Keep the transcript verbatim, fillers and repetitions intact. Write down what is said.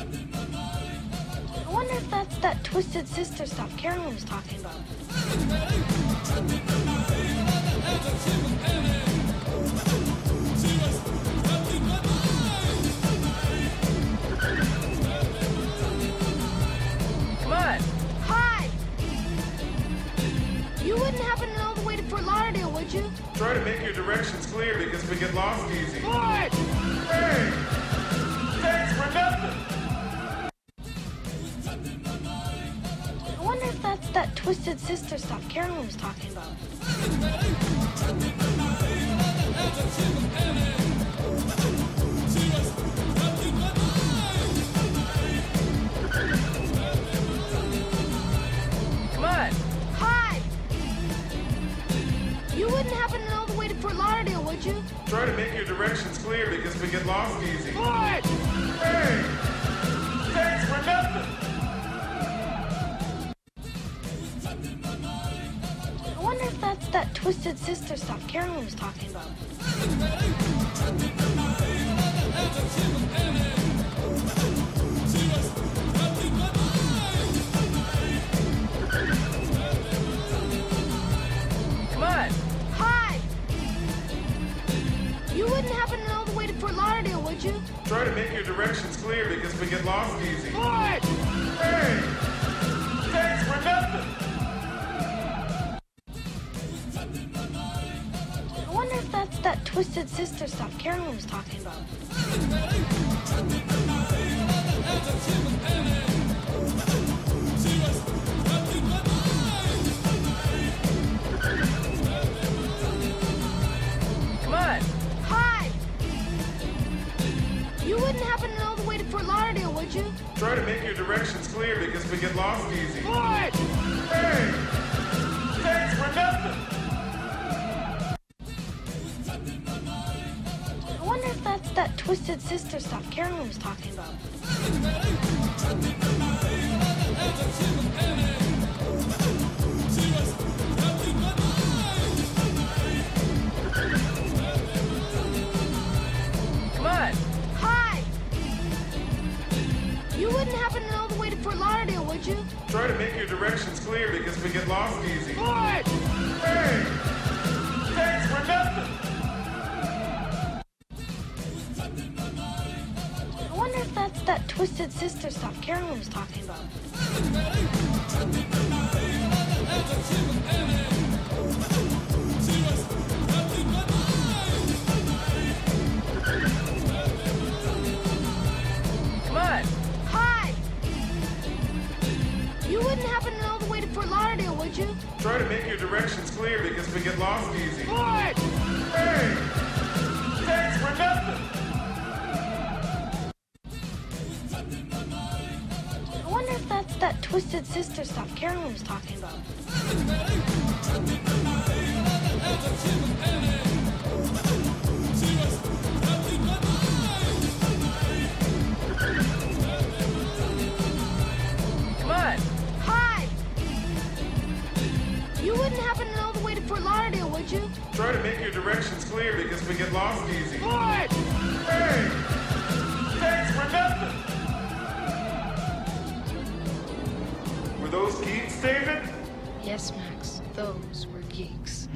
I wonder if that's that Twisted Sister stuff Carolyn was talking about. Come on. Hi! You wouldn't happen to know the way to Fort Lauderdale, would you? Try to make your directions clear because we get lost easy. What? Hey! Thanks for nothing! That's that Twisted Sister stuff Carolyn was talking about. Come on. Hi! You wouldn't happen to know the way to Fort Lauderdale, would you? Try to make your directions clear because we get lost easy. What? Hey! Thanks for nothing! That's that Twisted Sister stuff Carolyn was talking about. Come on. Hi! You wouldn't happen to know the way to Fort Lauderdale, would you? Try to make your directions clear because we get lost easy. What? Hey! Thanks for nothing! That's that Twisted Sister stuff Carolyn was talking about. Come on. Hi! You wouldn't happen to know the way to Fort Lauderdale, would you? Try to make your directions clear because we get lost easy. What? Hey! Thanks for nothing! That's that Twisted Sister stuff Carolyn was talking about. Come on. Hi! You wouldn't happen to know the way to Fort Lauderdale, would you? Try to make your directions clear because we get lost easy. What? Hey! Thanks for nothing! That's that Twisted Sister stuff Carolyn was talking about. Come on. Hi! You wouldn't happen to know the way to Fort Lauderdale, would you? Try to make your directions clear because we get lost easy. What? Hey! Thanks for nothing! That's that Twisted Sister stuff Carolyn was talking about. Come on. Hi! You wouldn't happen to know the way to Fort Lauderdale, would you? Try to make your directions clear because we get lost easy. What? Hey! Thanks for nothing! Were those geeks, David? Yes, Max. Those were geeks.